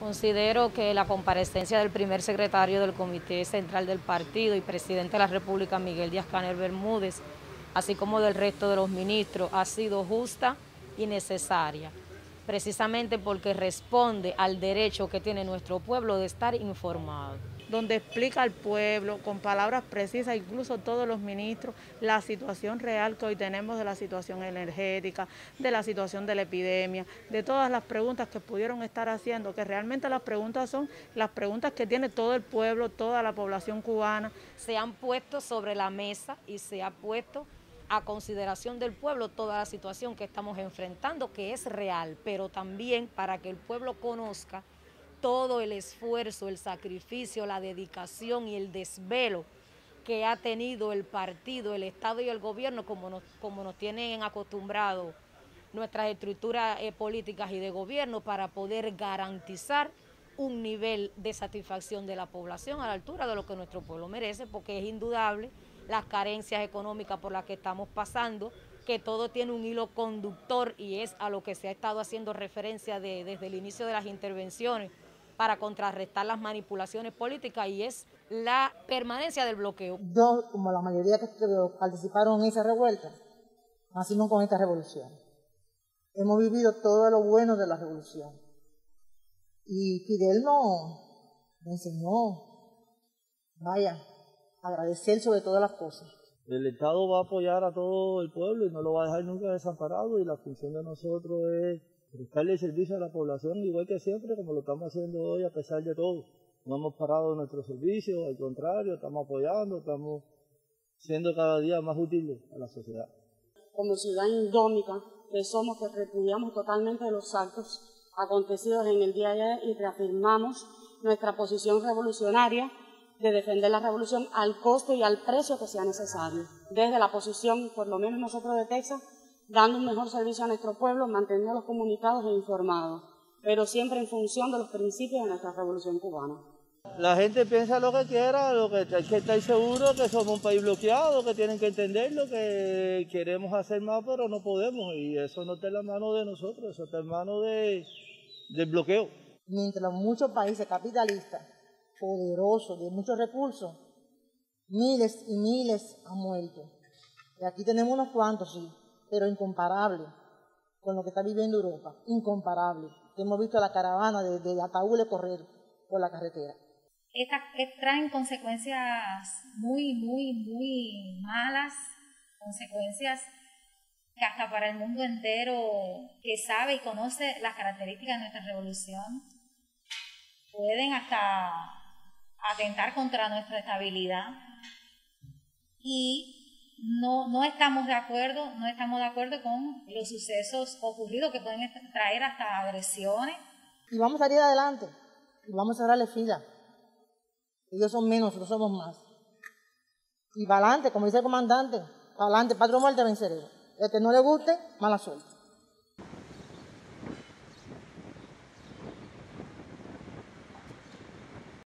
Considero que la comparecencia del primer secretario del Comité Central del Partido y presidente de la República, Miguel Díaz-Canel Bermúdez, así como del resto de los ministros, ha sido justa y necesaria, precisamente porque responde al derecho que tiene nuestro pueblo de estar informado. Donde explica al pueblo con palabras precisas, incluso todos los ministros, la situación real que hoy tenemos de la situación energética, de la situación de la epidemia, de todas las preguntas que pudieron estar haciendo, que realmente las preguntas son las preguntas que tiene todo el pueblo, toda la población cubana. Se han puesto sobre la mesa y se ha puesto a consideración del pueblo toda la situación que estamos enfrentando, que es real, pero también para que el pueblo conozca todo el esfuerzo, el sacrificio, la dedicación y el desvelo que ha tenido el partido, el Estado y el gobierno, como nos tienen acostumbrados nuestras estructuras políticas y de gobierno, para poder garantizar un nivel de satisfacción de la población a la altura de lo que nuestro pueblo merece, porque es indudable las carencias económicas por las que estamos pasando, que todo tiene un hilo conductor y es a lo que se ha estado haciendo referencia desde el inicio de las intervenciones, para contrarrestar las manipulaciones políticas, y es la permanencia del bloqueo. Yo, como la mayoría que participaron en esas revueltas, nacimos con esta revolución. Hemos vivido todo lo bueno de la revolución. Y Fidel nos enseñó, vaya, agradecer sobre todas las cosas. El Estado va a apoyar a todo el pueblo y no lo va a dejar nunca desamparado, y la función de nosotros es prestarle servicio a la población igual que siempre, como lo estamos haciendo hoy a pesar de todo. No hemos parado nuestro servicio, al contrario, estamos apoyando, estamos siendo cada día más útiles a la sociedad. Como ciudad indómica que somos, que repudiamos totalmente los actos acontecidos en el día de ayer y reafirmamos nuestra posición revolucionaria de defender la revolución al costo y al precio que sea necesario. Desde la posición, por lo menos nosotros de Texas, dando un mejor servicio a nuestro pueblo, manteniéndolos comunicados e informados, pero siempre en función de los principios de nuestra revolución cubana. La gente piensa lo que quiera, lo que hay que estar seguro que somos un país bloqueado, que tienen que entenderlo, que queremos hacer más pero no podemos, y eso no está en la mano de nosotros, eso está en mano del bloqueo. Mientras muchos países capitalistas, poderoso, de muchos recursos, miles y miles han muerto. Y aquí tenemos unos cuantos, sí, pero incomparable con lo que está viviendo Europa, incomparable. Hemos visto la caravana de ataúdes correr por la carretera. Estas traen consecuencias muy, muy, muy malas, consecuencias que hasta para el mundo entero que sabe y conoce las características de nuestra revolución pueden hasta atentar contra nuestra estabilidad, y no estamos de acuerdo con los sucesos ocurridos, que pueden traer hasta agresiones. Y vamos a ir adelante, y vamos a darle fila. Ellos son menos, nosotros somos más. Y para adelante, como dice el comandante, para adelante, patrón muerte vencerero. El que no le guste, mala suerte.